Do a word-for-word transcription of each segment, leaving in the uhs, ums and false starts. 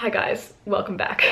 Hi guys, welcome back.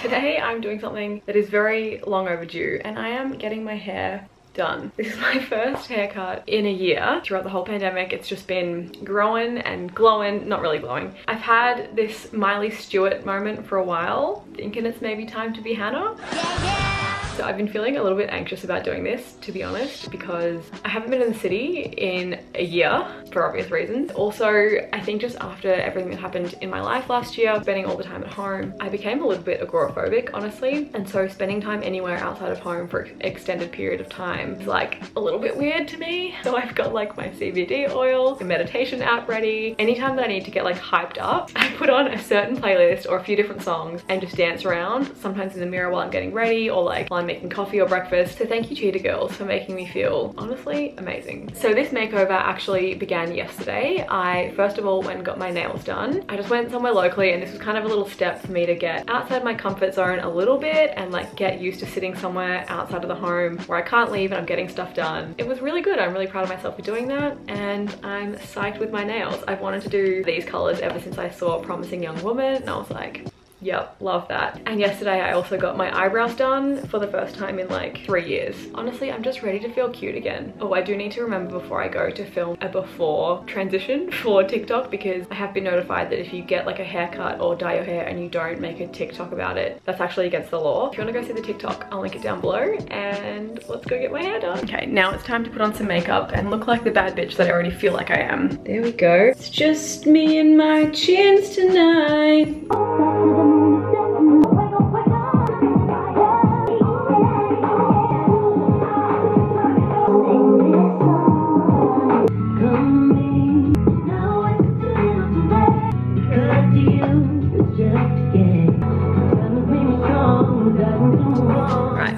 Today I'm doing something that is very long overdue, and I am getting my hair done. This is my first haircut in a year. Throughout the whole pandemic, it's just been growing and glowing, not really glowing. I've had this Miley Stewart moment for a while, thinking it's maybe time to be Hannah. Yeah, yeah. So I've been feeling a little bit anxious about doing this, to be honest, because I haven't been in the city in a year, for obvious reasons. Also, I think just after everything that happened in my life last year, spending all the time at home, I became a little bit agoraphobic, honestly. And so spending time anywhere outside of home for an extended period of time is like a little bit weird to me. So I've got like my C B D oil, the meditation app ready. Anytime that I need to get like hyped up, I put on a certain playlist or a few different songs and just dance around, sometimes in the mirror while I'm getting ready or like while I'm making coffee or breakfast. So thank you, Cheetah Girls, for making me feel honestly amazing. So this makeover actually began yesterday. I first of all went and got my nails done. I just went somewhere locally, and this was kind of a little step for me to get outside my comfort zone a little bit and like get used to sitting somewhere outside of the home where I can't leave and I'm getting stuff done. It was really good. I'm really proud of myself for doing that, and I'm psyched with my nails. I've wanted to do these colors ever since I saw Promising Young Woman, and I was like, yep, love that. And yesterday I also got my eyebrows done for the first time in like three years. Honestly, I'm just ready to feel cute again. Oh, I do need to remember before I go to film a before transition for TikTok, because I have been notified that if you get like a haircut or dye your hair and you don't make a TikTok about it, that's actually against the law. If you want to go see the TikTok, I'll link it down below, and let's go get my hair done. Okay, now it's time to put on some makeup and look like the bad bitch that I already feel like I am. There we go. It's just me and my chins tonight.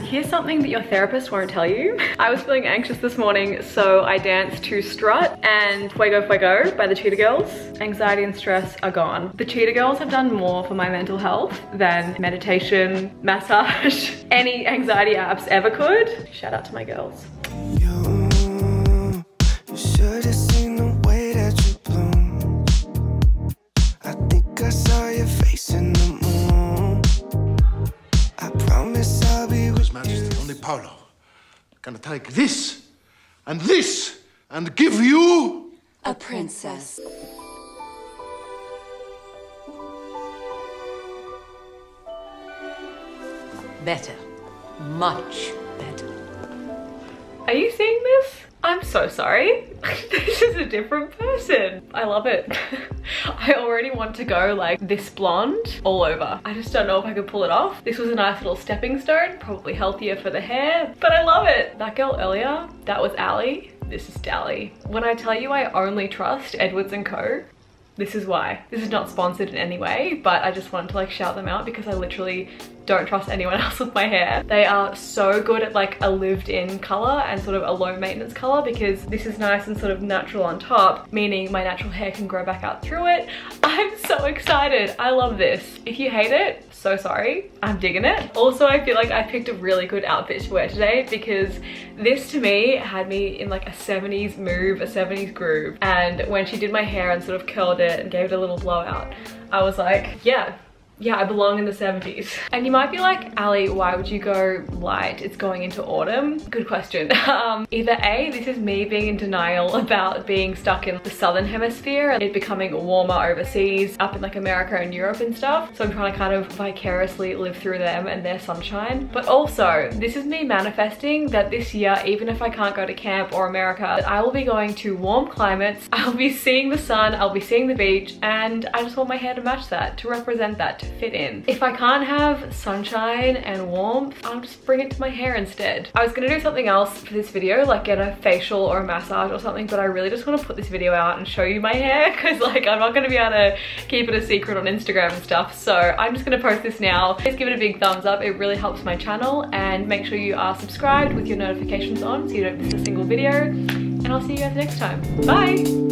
Here's something that your therapist won't tell you. I was feeling anxious this morning, so I danced to Strut and Fuego Fuego by the Cheetah Girls. Anxiety and stress are gone. The Cheetah Girls have done more for my mental health than meditation, massage, any anxiety apps ever could. Shout out to my girls. You, you should have seen the way that you bloom. I think I saw your face in the moon. I promise I'll be with Majesty, only Paolo can take this and this and give you a princess. Better, much better. Are you seeing this? I'm so sorry. This is a different person. I love it. I already want to go like this blonde all over. I just don't know if I could pull it off. This was a nice little stepping stone, probably healthier for the hair, but I love it. That girl earlier, that was Allie. This is Dally. When I tell you I only trust Edwards and Co, this is why. This is not sponsored in any way, but I just wanted to like shout them out because I literally don't trust anyone else with my hair. They are so good at like a lived in color and sort of a low maintenance color, because this is nice and sort of natural on top, meaning my natural hair can grow back out through it. I'm so excited. I love this. If you hate it, so sorry. I'm digging it. Also, I feel like I picked a really good outfit to wear today, because this to me had me in like a seventies move, a seventies groove. And when she did my hair and sort of curled it and gave it a little blowout, I was like, yeah. Yeah, I belong in the seventies. And you might be like, Allie, why would you go light? It's going into autumn. Good question. Um, either A, this is me being in denial about being stuck in the southern hemisphere and it becoming warmer overseas, up in like America and Europe and stuff. So I'm trying to kind of vicariously live through them and their sunshine. But also, this is me manifesting that this year, even if I can't go to camp or America, that I will be going to warm climates. I'll be seeing the sun, I'll be seeing the beach, and I just want my hair to match that, to represent that, to fit in. If I can't have sunshine and warmth, I'll just bring it to my hair instead. I was gonna do something else for this video, like get a facial or a massage or something, but I really just wanna put this video out and show you my hair, cause like I'm not gonna be able to keep it a secret on Instagram and stuff. So I'm just gonna post this now. Please give it a big thumbs up. It really helps my channel, and make sure you are subscribed with your notifications on so you don't miss a single video. And I'll see you guys next time. Bye.